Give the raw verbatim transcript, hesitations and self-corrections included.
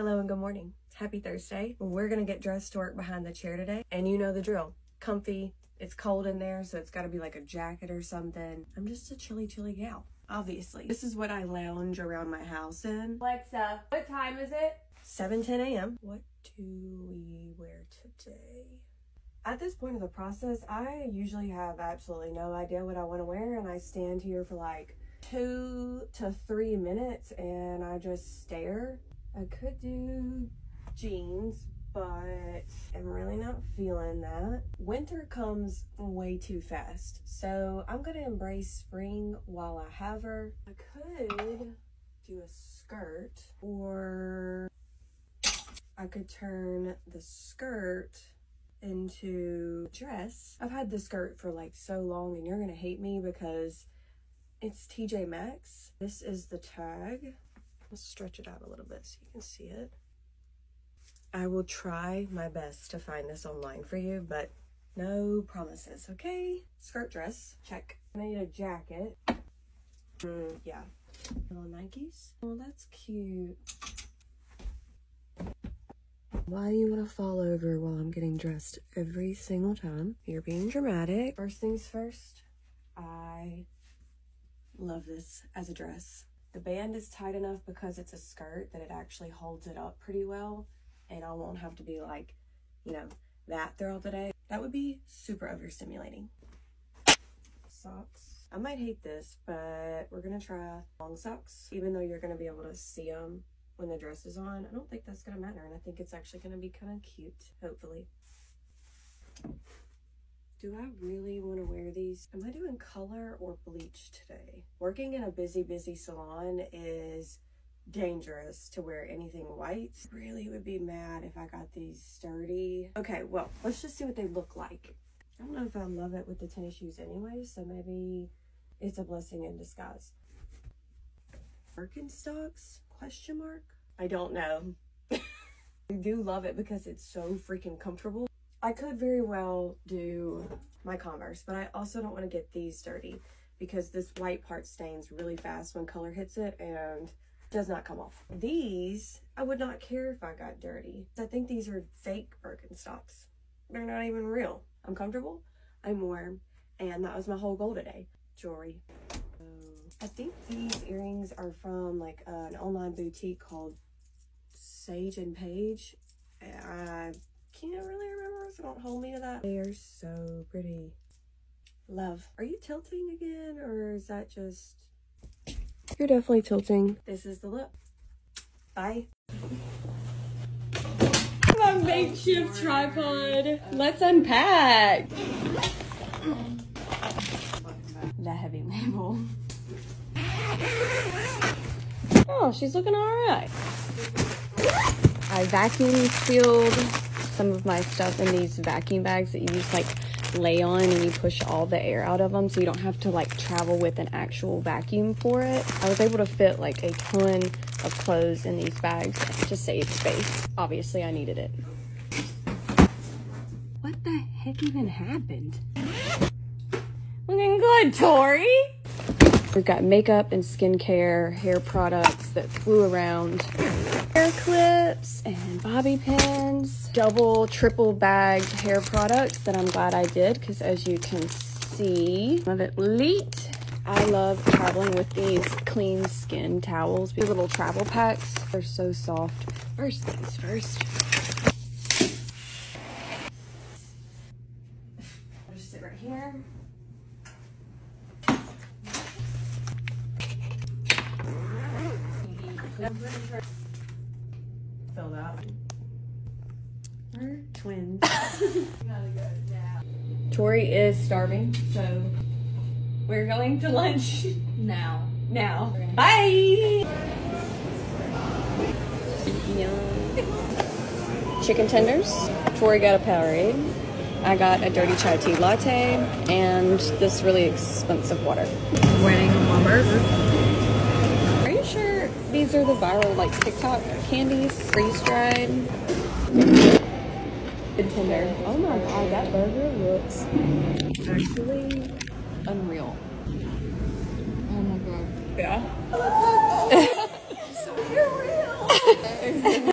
Hello and good morning. Happy Thursday. We're gonna get dressed to work behind the chair today, and you know the drill. Comfy, it's cold in there, so it's gotta be like a jacket or something. I'm just a chilly, chilly gal, obviously. This is what I lounge around my house in. Alexa, what time is it? seven ten a m What do we wear today? At this point of the process, I usually have absolutely no idea what I want to wear, and I stand here for like two to three minutes and I just stare. I could do jeans, but I'm really not feeling that. Winter comes way too fast, so I'm gonna embrace spring while I have her. I could do a skirt, or I could turn the skirt into a dress. I've had this skirt for like so long, and you're gonna hate me because it's T J Maxx. This is the tag. Let's stretch it out a little bit so you can see it. I will try my best to find this online for you, but no promises, okay? Skirt dress, check. I need a jacket. Mm, yeah, little Nikes. Oh, that's cute. Why do you want to fall over while I'm getting dressed every single time? You're being dramatic. First things first, I love this as a dress. The band is tight enough because it's a skirt that it actually holds it up pretty well, and I won't have to be like, you know, that throughout the day. That would be super overstimulating. Socks. I might hate this, but we're gonna try long socks, even though you're gonna be able to see them when the dress is on. I don't think that's gonna matter, and I think it's actually gonna be kind of cute, hopefully. Do I really want to wear these? Am I doing color or bleach today? Working in a busy, busy salon is dangerous to wear anything white. Really would be mad if I got these dirty. Okay, well, let's just see what they look like. I don't know if I love it with the tennis shoes anyway, so maybe it's a blessing in disguise. Birkenstocks? Question mark? I don't know. I do love it because it's so freaking comfortable. I could very well do my Converse, but I also don't want to get these dirty because this white part stains really fast when color hits it and does not come off. These, I would not care if I got dirty. I think these are fake Birkenstocks. They're not even real. I'm comfortable, I'm warm, and that was my whole goal today. Jewelry. I think these earrings are from like uh, an online boutique called Sage and Page. I can't really remember, so don't hold me to that. They are so pretty. Love. Are you tilting again, or is that just... You're definitely tilting. This is the look. Bye. My makeshift oh, tripod. Let's unpack. That heavy label. Oh, she's looking all right. I vacuum sealed some of my stuff in these vacuum bags that you just like lay on and you push all the air out of them, so you don't have to like travel with an actual vacuum for it. I was able to fit like a ton of clothes in these bags to save space. Obviously I needed it. What the heck even happened? Looking good, Tori. We've got makeup and skincare, hair products that flew around, hair clips and bobby pins, double, triple bagged hair products that I'm glad I did because, as you can see, some of it leaked. I love traveling with these clean skin towels, these little travel packs. They're so soft. First things first. I'll just sit right here. Filled out. We're twins. Tori is starving, so we're going to lunch now. Now. Bye. Chicken tenders. Tori got a Powerade. I got a dirty chai tea latte and this really expensive water. I'm waiting on burger. These are the viral, like, TikTok candies, freeze-dried. And tender. Oh my god, that burger looks actually unreal. Oh my god. Yeah. Oh my god. You're real.